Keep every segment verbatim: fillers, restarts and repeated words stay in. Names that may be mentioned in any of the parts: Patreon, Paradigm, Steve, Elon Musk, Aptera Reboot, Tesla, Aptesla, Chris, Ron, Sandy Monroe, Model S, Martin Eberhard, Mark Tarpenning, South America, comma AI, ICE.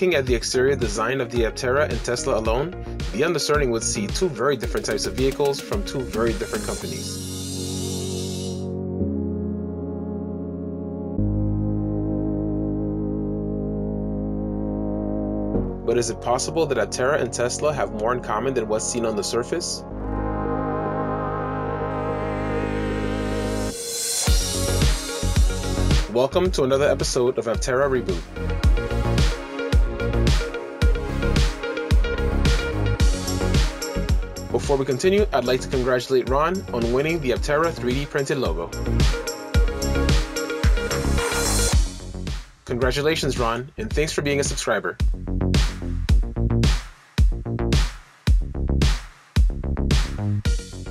looking at the exterior design of the Aptera and Tesla alone, the undiscerning would see two very different types of vehicles from two very different companies. But is it possible that Aptera and Tesla have more in common than what's seen on the surface? Welcome to another episode of Aptera Reboot. Before we continue, I'd like to congratulate Ron on winning the Aptera three D printed logo. Congratulations, Ron, and thanks for being a subscriber.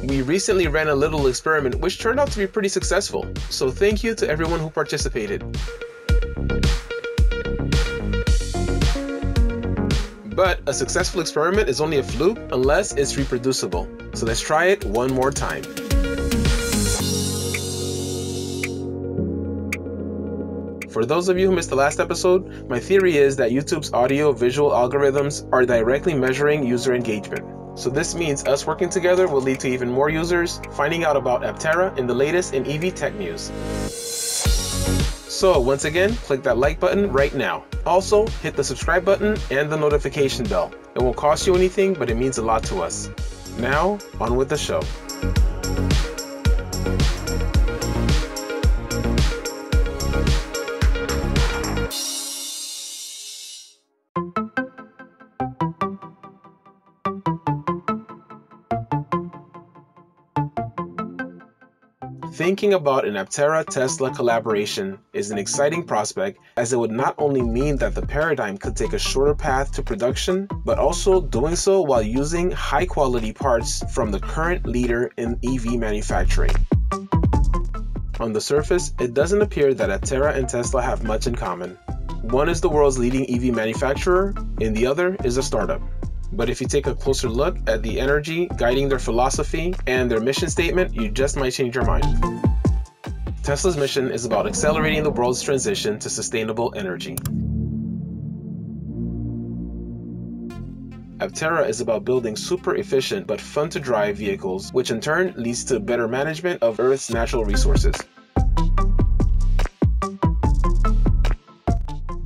We recently ran a little experiment which turned out to be pretty successful, so thank you to everyone who participated. But a successful experiment is only a fluke unless it's reproducible, so let's try it one more time. For those of you who missed the last episode, my theory is that YouTube's audio-visual algorithms are directly measuring user engagement. So this means us working together will lead to even more users finding out about Aptera and the latest in E V tech news. So once again, click that like button right now. Also, hit the subscribe button and the notification bell. It won't cost you anything, but it means a lot to us. Now, on with the show. Thinking about an Aptera-Tesla collaboration is an exciting prospect, as it would not only mean that the Paradigm could take a shorter path to production, but also doing so while using high-quality parts from the current leader in E V manufacturing. On the surface, it doesn't appear that Aptera and Tesla have much in common. One is the world's leading E V manufacturer, and the other is a startup. But if you take a closer look at the energy guiding their philosophy and their mission statement, you just might change your mind. Tesla's mission is about accelerating the world's transition to sustainable energy. Aptera is about building super efficient but fun to drive vehicles, which in turn leads to better management of Earth's natural resources.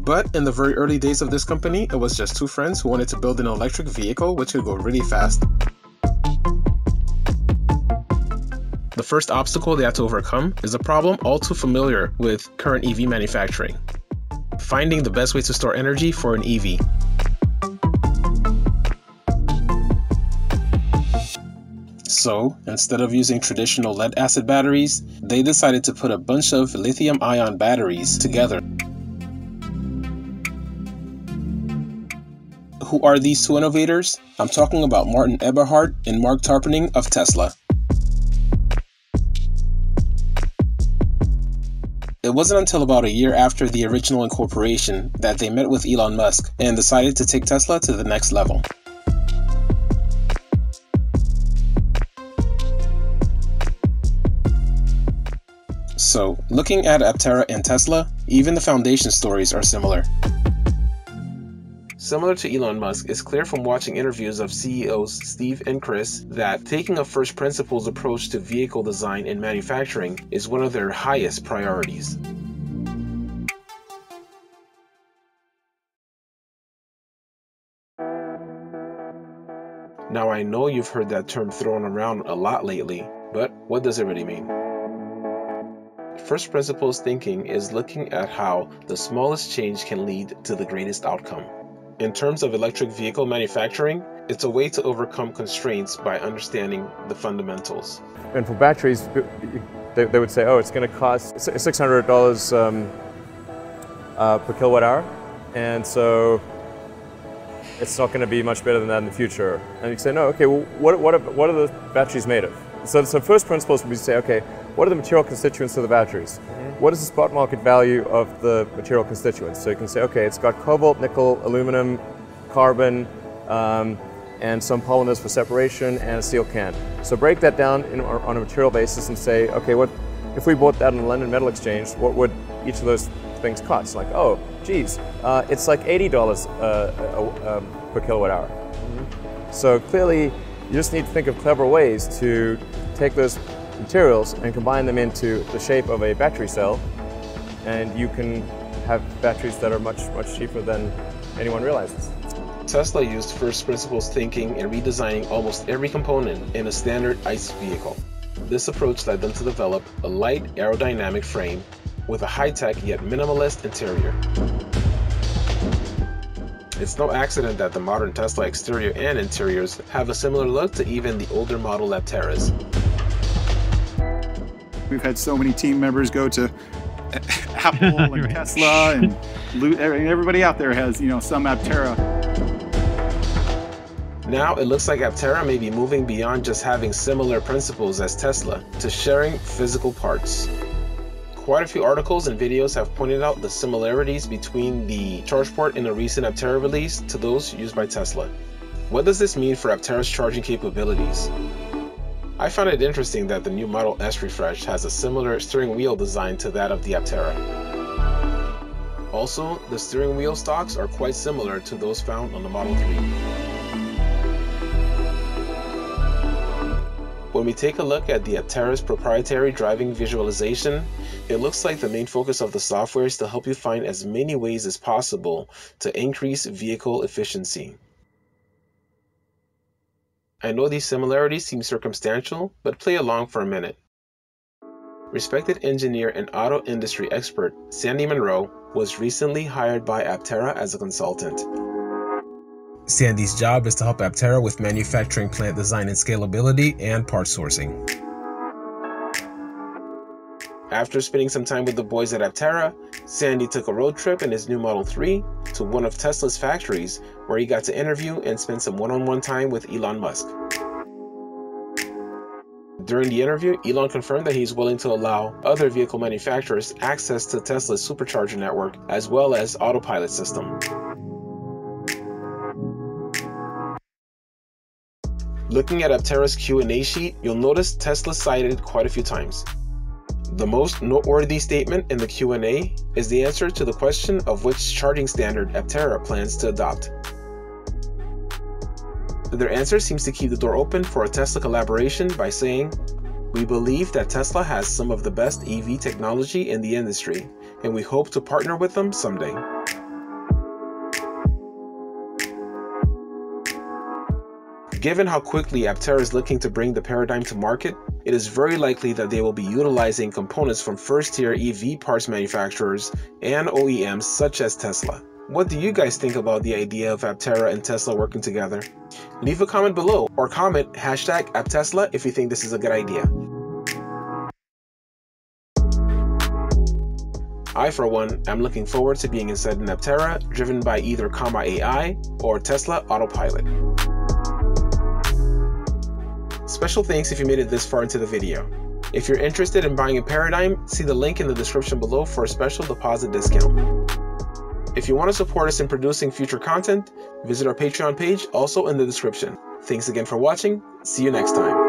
But in the very early days of this company, it was just two friends who wanted to build an electric vehicle which could go really fast. The first obstacle they had to overcome is a problem all too familiar with current E V manufacturing: finding the best way to store energy for an E V. So, instead of using traditional lead-acid batteries, they decided to put a bunch of lithium-ion batteries together. Who are these two innovators? I'm talking about Martin Eberhard and Mark Tarpenning of Tesla. It wasn't until about a year after the original incorporation that they met with Elon Musk and decided to take Tesla to the next level. So, looking at Aptera and Tesla, even the foundation stories are similar. Similar to Elon Musk, it's clear from watching interviews of C E Os Steve and Chris that taking a first principles approach to vehicle design and manufacturing is one of their highest priorities. Now, I know you've heard that term thrown around a lot lately, but what does it really mean? First principles thinking is looking at how the smallest change can lead to the greatest outcome. In terms of electric vehicle manufacturing, it's a way to overcome constraints by understanding the fundamentals. And for batteries, they, they would say, oh, it's going to cost six hundred dollars um, uh, per kilowatt hour, and so it's not going to be much better than that in the future. And you say, no, okay, well, what, what, are, what are the batteries made of? So, so first principles would be to say, okay, what are the material constituents of the batteries? What is the spot market value of the material constituents? So you can say, okay, it's got cobalt, nickel, aluminum, carbon, um, and some polymers for separation, and a steel can. So break that down in, on a material basis and say, okay, what if we bought that on the London Metal Exchange, what would each of those things cost? Like, oh, geez, uh, it's like eighty dollars uh, um, per kilowatt hour. Mm-hmm. So clearly, you just need to think of clever ways to take those materials and combine them into the shape of a battery cell, and you can have batteries that are much, much cheaper than anyone realizes. Tesla used first principles thinking in redesigning almost every component in a standard ICE vehicle. This approach led them to develop a light aerodynamic frame with a high-tech yet minimalist interior. It's no accident that the modern Tesla exterior and interiors have a similar look to even the older model Apteras. We've had so many team members go to Apple and right. Tesla, and everybody out there has, you know, some Aptera. Now it looks like Aptera may be moving beyond just having similar principles as Tesla to sharing physical parts. Quite a few articles and videos have pointed out the similarities between the charge port in the recent Aptera release to those used by Tesla. What does this mean for Aptera's charging capabilities? I found it interesting that the new Model S refresh has a similar steering wheel design to that of the Aptera. Also, the steering wheel stocks are quite similar to those found on the Model three. When we take a look at the Aptera's proprietary driving visualization, it looks like the main focus of the software is to help you find as many ways as possible to increase vehicle efficiency. I know these similarities seem circumstantial, but play along for a minute. Respected engineer and auto industry expert Sandy Monroe was recently hired by Aptera as a consultant. Sandy's job is to help Aptera with manufacturing plant design and scalability and part sourcing. After spending some time with the boys at Aptera, Sandy took a road trip in his new Model three to one of Tesla's factories, where he got to interview and spend some one-on-one time with Elon Musk. During the interview, Elon confirmed that he's willing to allow other vehicle manufacturers access to Tesla's supercharger network as well as autopilot system. Looking at Aptera's Q and A sheet, you'll notice Tesla cited quite a few times. The most noteworthy statement in the Q and A is the answer to the question of which charging standard Aptera plans to adopt. Their answer seems to keep the door open for a Tesla collaboration by saying, "We believe that Tesla has some of the best E V technology in the industry, and we hope to partner with them someday." Given how quickly Aptera is looking to bring the Paradigm to market, it is very likely that they will be utilizing components from first-tier E V parts manufacturers and O E Ms such as Tesla. What do you guys think about the idea of Aptera and Tesla working together? Leave a comment below or comment hashtag Aptesla if you think this is a good idea. I, for one, am looking forward to being inside an Aptera driven by either comma A I or Tesla Autopilot. Special thanks if you made it this far into the video. If you're interested in buying a Paradigm, see the link in the description below for a special deposit discount. If you want to support us in producing future content, visit our Patreon page, also in the description. Thanks again for watching. See you next time.